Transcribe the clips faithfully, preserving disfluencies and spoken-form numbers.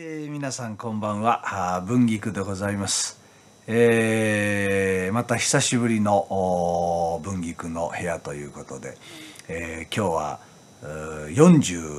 えー、皆さんこんばんは、文菊でございます、えー、また久しぶりの文菊の部屋ということで、えー、今日はよんじゅう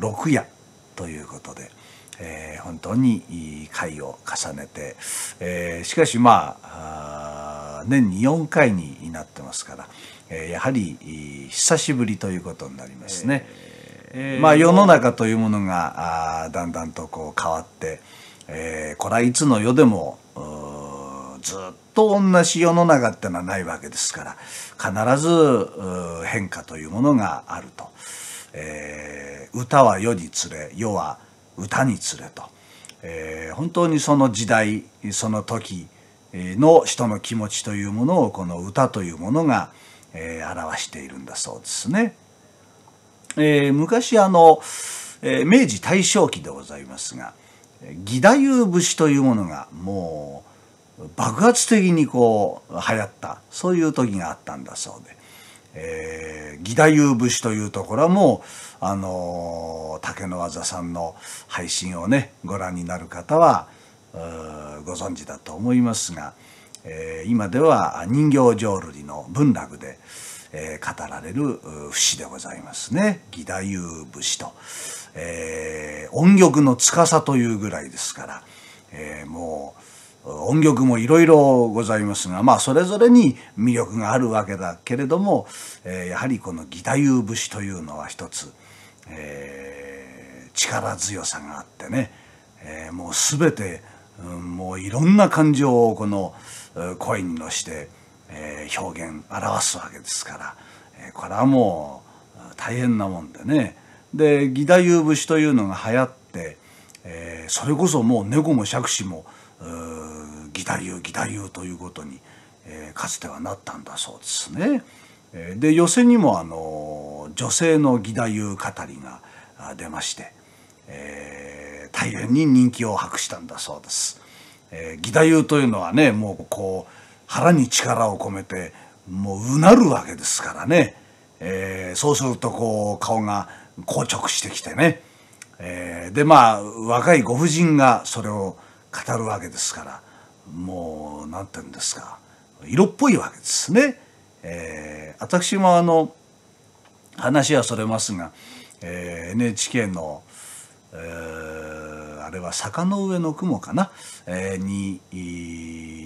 ろく夜ということで、えー、本当にいい回を重ねて、えー、しかしまあ年によんかいになってますから、えー、やはり久しぶりということになりますね。えーまあ世の中というものがだんだんとこう変わって、えー、これはいつの世でもずっと同じ世の中ってのはないわけですから必ず変化というものがあると、えー、歌は世につれ世は歌につれと、えー、本当にその時代その時の人の気持ちというものをこの歌というものが表しているんだそうですね。えー、昔あの、えー、明治大正期でございますが義太夫節というものがもう爆発的にこう流行ったそういう時があったんだそうで、えー、義太夫節というところはもう、あのー、竹の技さんの配信をねご覧になる方はご存知だと思いますが、えー、今では人形浄瑠璃の文楽で語られる節でございますね。義太夫節と、えー、音曲の司というぐらいですから、えー、もう音曲もいろいろございますが、まあそれぞれに魅力があるわけだけれども、えー、やはりこの義太夫節というのは一つ、えー、力強さがあってね、えー、もう全て、うん、もういろんな感情をこの声に乗して表現表すわけですから、これはもう大変なもんでね。で義太夫節というのが流行ってそれこそもう猫も杓子も義太夫義太夫ということにかつてはなったんだそうですね。で寄席にもあの女性の義太夫語りが出まして大変に人気を博したんだそうです。義太夫というのはねもうこう腹に力を込めてもううなるわけですからね、えー、そうするとこう顔が硬直してきてね、えー、でまあ若いご婦人がそれを語るわけですからもう何て言うんですか色っぽいわけですね。えー、私もあの話はそれますが、えー、エヌエイチケー の、えー、あれは坂の上の雲かな、えー、に、えー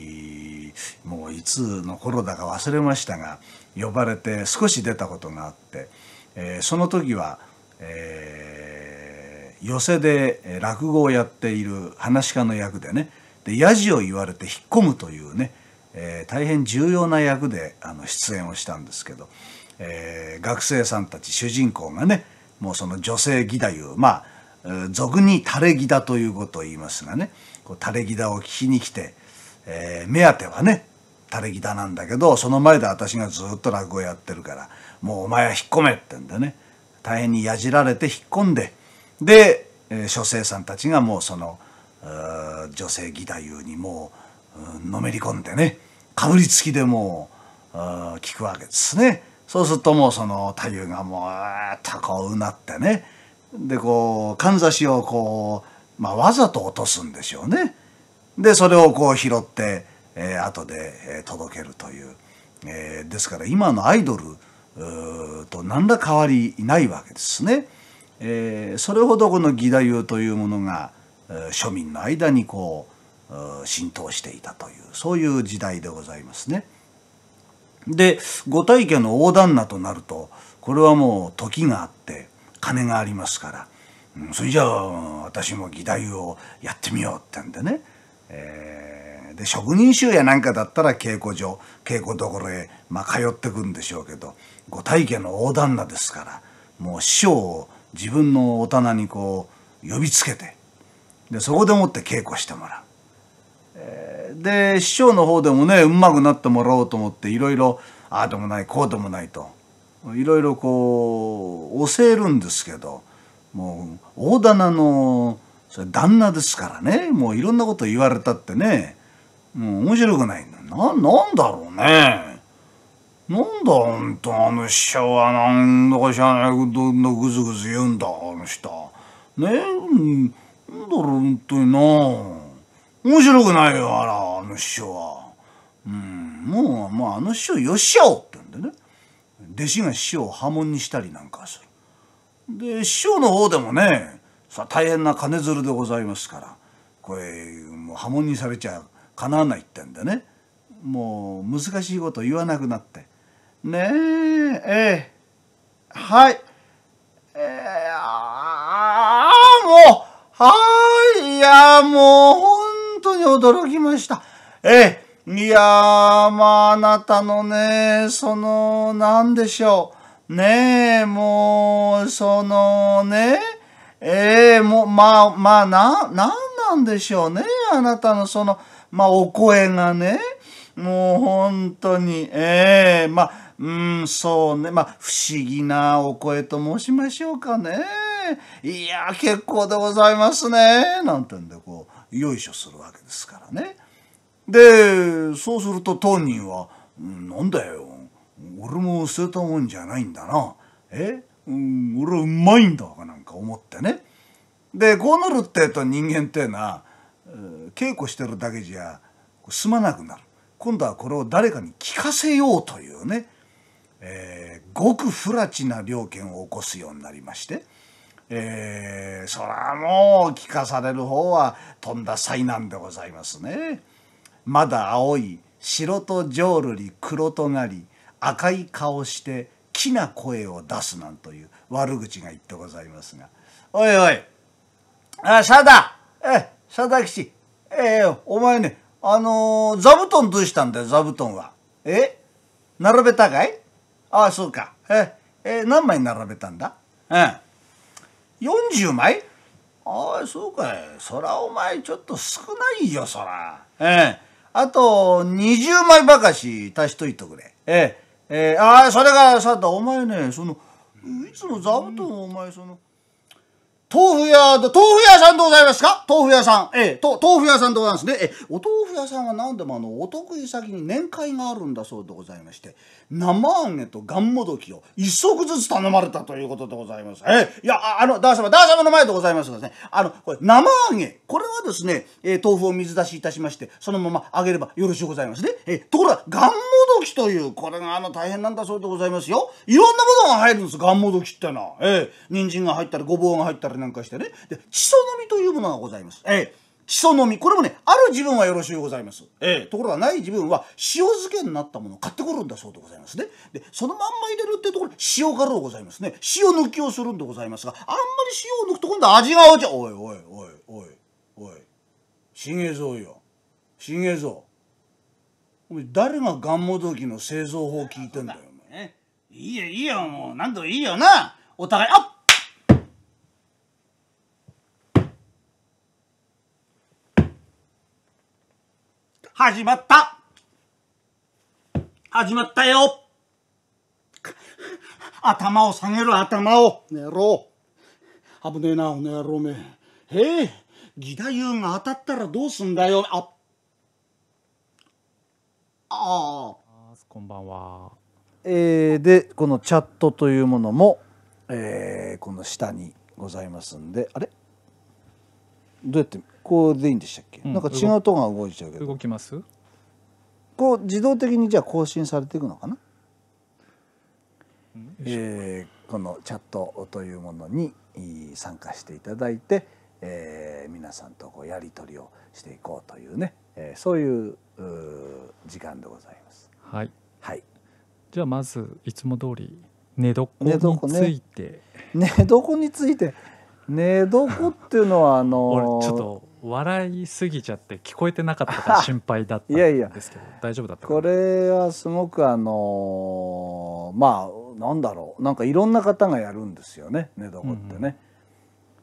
もういつの頃だか忘れましたが呼ばれて少し出たことがあって、えー、その時は、えー、寄席で落語をやっている噺家の役でねでやじを言われて引っ込むというね、えー、大変重要な役であの出演をしたんですけど、えー、学生さんたち主人公がねもうその女性義太夫まあ俗に垂れ義太ということを言いますがねこう垂れ義太を聞きに来て。えー、目当てはね垂れ義太なんだけどその前で私がずっと落語やってるからもうお前は引っ込めってんでね大変にやじられて引っ込んでで、えー、書生さんたちがもうそのう女性義太夫にもうのめり込んでねかぶりつきでもう聞くわけですね。そうするともうその太夫がもうあっとこううなってねでこうかんざしをこう、まあ、わざと落とすんでしょうね。でそれをこう拾って、えー、後で、えー、届けるという、えー、ですから今のアイドルと何ら変わりないわけですね。えー、それほどこの義太夫というものが、えー、庶民の間にこう浸透していたというそういう時代でございますね。でご大家の大旦那となるとこれはもう時があって金がありますから、うん、それじゃあ私も義太夫をやってみようってんでねえー、で職人衆やなんかだったら稽古所稽古どころへ、まあ、通ってくんでしょうけどご大家の大旦那ですからもう師匠を自分のお棚にこう呼びつけてでそこでもって稽古してもらう、えー、で師匠の方でもねうまくなってもらおうと思っていろいろああでもないこうでもないといろいろこう教えるんですけどもう大棚のそれ旦那ですからねもういろんなこと言われたってねもう面白くないんだ な, なんだろうねなんだほんとあの師匠はなんだか知らないことどんどんぐずぐず言うんだあの人ねえなんだろう、本当にな。面白くないよ、あら、あの師匠は。うん、もう、まあ、あの師匠よっしゃおって言うんでね。弟子が師匠を破門にしたりなんかする。で、師匠の方でもね、さ大変な金づるでございますから、これ、もう破門にされちゃかなわないってんでね。もう、難しいこと言わなくなって。ねえ、ええ、はい。ええ、ああ、もう、はい、いや、もう、本当に驚きました。ええ、いや、まあ、あなたのね、その、なんでしょう。ねえ、もう、そのね、ええ、もう、まあ、まあ、な、なんなんでしょうね。あなたのその、まあ、お声がね、もう、本当に、ええ、まあ、うん、そうね。まあ、不思議なお声と申しましょうかね。いや、結構でございますね。なんてんで、こう、よいしょするわけですからね。で、そうすると当人は、うん、なんだよ。俺も捨てたもんじゃないんだな。え、うん、俺はうまいんだかなんか思ってね。で、こうなるってと人間ってのは、稽古してるだけじゃ済まなくなる。今度はこれを誰かに聞かせようというね。えー、ごく不埒な了見を起こすようになりまして、えー、そらもう聞かされる方はとんだ災難でございますね。まだ青い白と浄瑠璃黒とがり赤い顔してきな声を出すなんという悪口が言ってございますが、おいおい、あ、さだ、え、さだ吉、ええ、お前ね、あのー、座布団どうしたんだよ、座布団は。え、並べたかい？ああ、そうか。え、え、何枚並べたんだ？うん。よんじゅうまい？ああ、そうかい。そらお前ちょっと少ないよ、そら。ええ。あと、にじゅうまいばかし足しといてくれ。ええ。ええ、ああ、それがさだ、お前ね、その、いつも座布団をお前、その、豆腐屋、豆腐屋さんでございますか？豆腐屋さん。ええ、と、豆腐屋さんでございますね。え、お豆腐屋さんは何でもあの、お得意先に年会があるんだそうでございまして、生揚げとがんもどきを一足ずつ頼まれたということでございます。ええ、いや、あの、ダー様、ダー様の前でございますがですね、あの、これ、生揚げ、これはですね、えー、豆腐を水出しいたしまして、そのまま揚げればよろしゅうございますね。えー、ところが、がんもどきという、これがあの、大変なんだそうでございますよ。いろんなものが入るんです、がんもどきってのは。ええ、人参が入ったり、ごぼうが入ったり、なんかしてね。で、ちそのみというものがございます。ええ、ちそのみ。これもね、ある自分はよろしゅうございます。ええ、ところがない自分は塩漬けになったものを買ってくるんだそうでございますね。で、そのまんま入れるってところに塩辛うございますね。塩抜きをするんでございますが、あんまり塩を抜くと今度は味が落ちちゃう。おいおいおいおいおい。茂蔵よ。茂蔵。お前誰ががんもどきの製造法を聞いてんだよ、お前。いいよいいよ、もう何度いいよな。お互い、あっ始まった始まったよ頭を下げろ、頭を寝ろ危ねえな、おねえろめええ、義太夫が当たったらどうすんだよ。あああ、こんばんは。えー、で、このチャットというものも、えー、この下にございますんで、あれどうやってこうでいいんでしたっけ、うん、なんか違うとこが動いちゃうけど動きますこう自動的にじゃあ更新されていくのかな、えー、このチャットというものに参加していただいて、えー、皆さんとこうやり取りをしていこうというね、えー、そういう、う時間でございます。はい、はい、じゃあまずいつも通り寝床について寝床ね、寝床について寝床っていうのはあのー、ちょっと笑いすぎちゃって聞こえてなかったから心配だったんですけどいやいや大丈夫だったかな。これはすごくあのー、まあなんだろう、なんかいろんな方がやるんですよね、寝床ってね。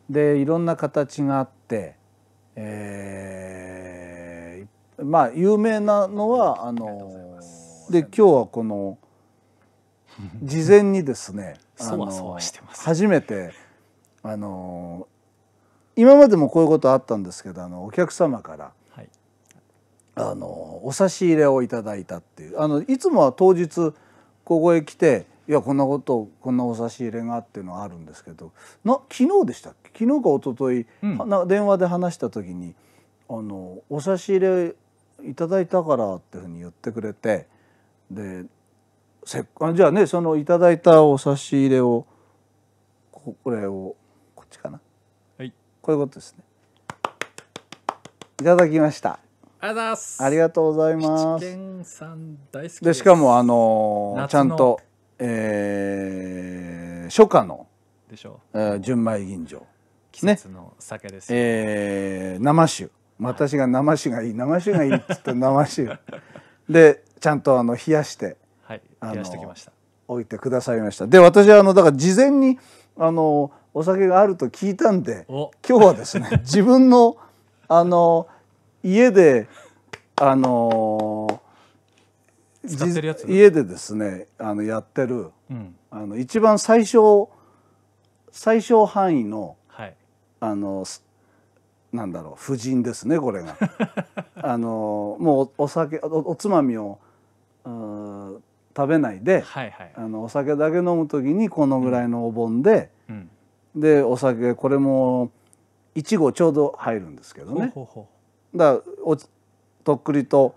うん、でいろんな形があって、えー、まあ有名なのはあのー、で今日はこの事前にですねそわそわしてます初めて。あのー、今までもこういうことあったんですけど、あのお客様から、はい、あのお差し入れをいただいたっていう、あのいつもは当日ここへ来ていやこんなことこんなお差し入れがっていうのはあるんですけど、な昨日でしたっけ、昨日か一昨日、うん、電話で話した時にあのお差し入れいただいたからっていうふうに言ってくれて、でせっあじゃあねそのいただいたお差し入れを こ, これをこっちかな、はい、こういうことですね。いただきました。ありがとうございます。七軒さん大好きです。でしかもあのー、ちゃんと、えー、初夏のでしょ、えー、純米吟醸季節の酒です、ねえー、生酒、私が生酒がいい生酒がいいっつって生酒でちゃんとあの冷やして、はい、冷やしてきました。置いてくださいました。で私はあのだから事前にあのお酒があると聞いたんで今日はですね自分のあの家であの使ってるやつ家でですねあのやってる、うん、あの一番最小最小範囲の、はい、あのなんだろう布陣ですねこれがあのもうお酒 お, おつまみを食べないで、はいはい、あのお酒だけ飲む時にこのぐらいのお盆で、うんうん、でお酒これもいちごちょうど入るんですけどね。ほうほうだからおとっくりと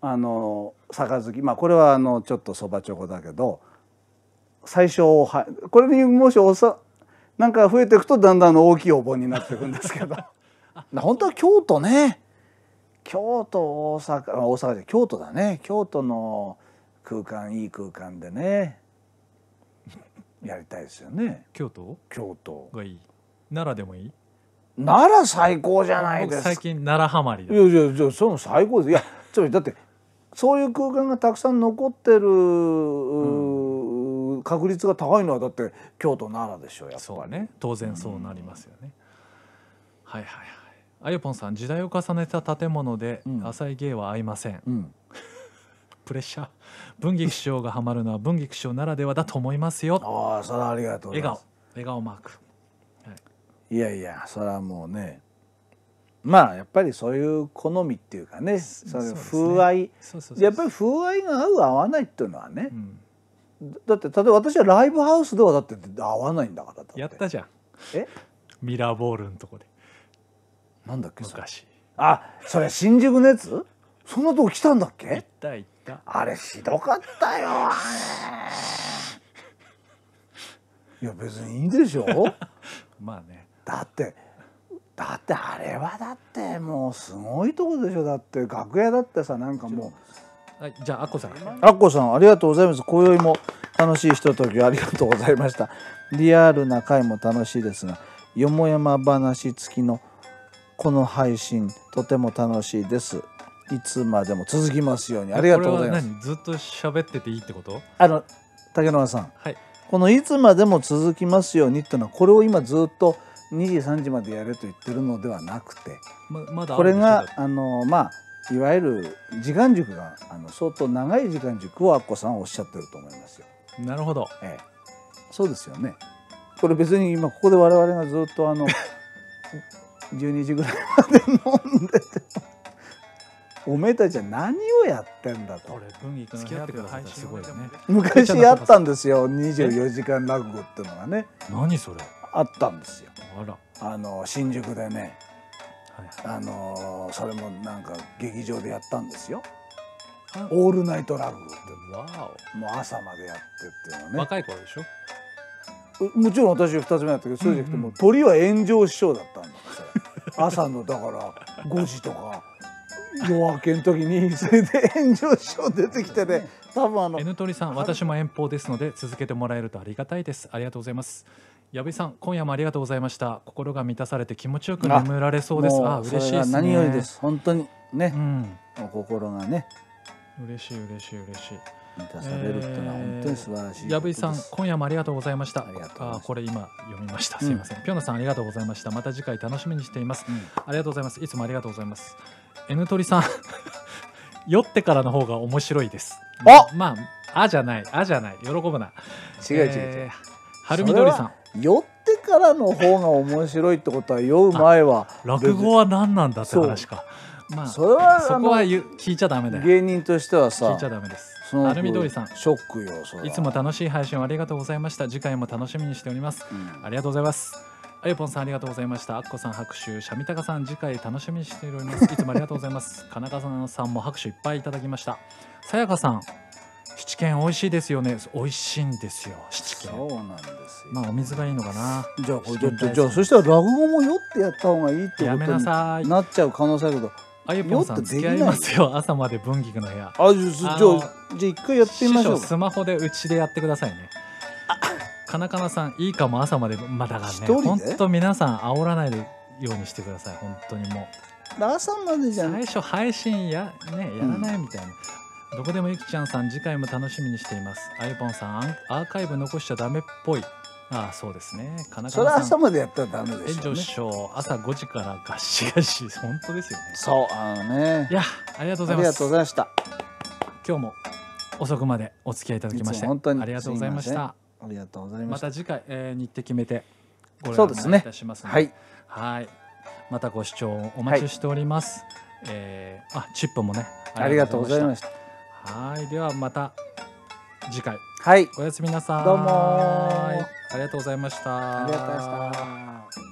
あの杯、まあこれはあのちょっとそばちょこだけど最初はこれにもしおさなんか増えていくとだんだん大きいお盆になっていくんですけど本当は京都ね京都大阪大阪じゃ京都だね京都の空間いい空間でねやりたいですよね。京都京都がいい奈良でもいい奈良最高じゃないですか。最近奈良ハマりだ。いやいやいやその最高です。いやちょっとだってそういう空間がたくさん残ってる、うん、確率が高いのはだって京都奈良でしょやっぱり。そうね。当然そうなりますよね。うん、はいはいはい。あゆぽんさん時代を重ねた建物で浅い芸は合いません。うん、プレッシャー。文菊師匠がハマるのは文菊師匠ならではだと思いますよ。ああそれはありがとうございます。笑顔笑顔マーク。いやいやそれはもうねまあやっぱりそういう好みっていうかね風合いやっぱり風合いが合う合わないっていうのはね、うん、だって例えば私はライブハウスではだって合わないんだからだってやったじゃんえミラーボールのとこでなんだっけ昔あそれ新宿のやつそんなとこ来たんだっけ行った行ったあれひどかったよいや別にいいでしょまあねだってだってあれはだってもうすごいとこでしょだって楽屋だってさなんかもう、はい、じゃあアッコさんアッコさんありがとうございます。今宵も楽しいひとときありがとうございました。リアルな回も楽しいですがよもやま話付きのこの配信とても楽しいです。いつまでも続きますように。ありがとうございます。これは何ずっと喋ってていいってこと？あの竹野さん、はい、このいつまでも続きますようにってのはこれを今ずっとにじさんじまでやれと言ってるのではなくて、ままだこれがあのまあいわゆる時間軸があの相当長い時間軸をアッコさんはおっしゃってると思いますよ。なるほど、ええ、そうですよね。これ別に今ここで我々がずっとあのじゅうにじぐらいまで飲んでておめえたちは何をやってんだと。付き合ってください。すごいね。昔やったんですよにじゅうよじかん落語ってのがね。何それあったんですよ。あらあの新宿でね、はい、あのそれもなんか劇場でやったんですよ。オールナイトラグってもう朝までやってっていうのね。若い頃でしょ。もちろん私はふたつめだったけど、そうじゃなくてもう鳥は炎上師匠だったんですよ。朝のだからごじとか夜明けの時にそれで炎上師匠出てきてね。多分あの N 鳥さん、私も遠方ですので続けてもらえるとありがたいです。ありがとうございます。矢部さん、今夜もありがとうございました。心が満たされて気持ちよく眠られそうです。あ、嬉しいですね。何よりです。本当にね、お心がね、嬉しい嬉しい嬉しい。満たされるってのは本当に素晴らしい。矢部さん、今夜もありがとうございました。あ、これ今読みました。すみません。ピョンナさん、ありがとうございました。また次回楽しみにしています。ありがとうございます。いつもありがとうございます。N 鳥さん、酔ってからの方が面白いです。あ、まあ、あじゃない、あじゃない、喜ぶな。違う違う違う。はるみどりさん。酔ってからの方が面白いってことは酔う前は落語は何なんだって話か。まあそこは聞いちゃダメだよ。芸人としてはさ、聞いちゃダメです。アルミ通りさん、ショックよ。いつも楽しい配信をありがとうございました。次回も楽しみにしております。うん、ありがとうございます。あゆぽんさんありがとうございました。あっこさん拍手。シャミタカさん次回楽しみにしております。いつもありがとうございます。かなかさんも拍手いっぱいいただきました。さやかさん、七軒美味しいですよね。美味しいんですよ。七軒。そうなんですよ。まあお水がいいのかな。じゃあじゃあそしたら落語も酔ってやった方がいいってことにやめなさい。なっちゃう可能性あるけど。あゆぽんさん付き合いますよ。朝まで文菊の部屋。あじゃあじゃあ一回やってみましょう。スマホでうちでやってくださいね。かなかなさんいいかも朝までまだがね。本当皆さん煽らないようにしてください。本当にもう朝までじゃない。最初配信やねやらないみたいな。どこでもゆきちゃんさん次回も楽しみにしています。あゆぽんさんアーカイブ残しちゃダメっぽい。ああそうですね。かなかなさんそれは朝までやったらダメでしょうね。朝ごじからガシガシ本当ですよね。そうあのね。いやありがとうございます。ありがとうございました。今日も遅くまでお付き合いいただきまして本当にありがとうございました。ありがとうございます。また次回、えー、日程決めてご覧いたしますので、はい、はいまたご視聴お待ちしております。はいえー、あチップもねありがとうございました。はいではまた次回。はいおやすみなさい。どうもありがとうございました。ありがとうございました。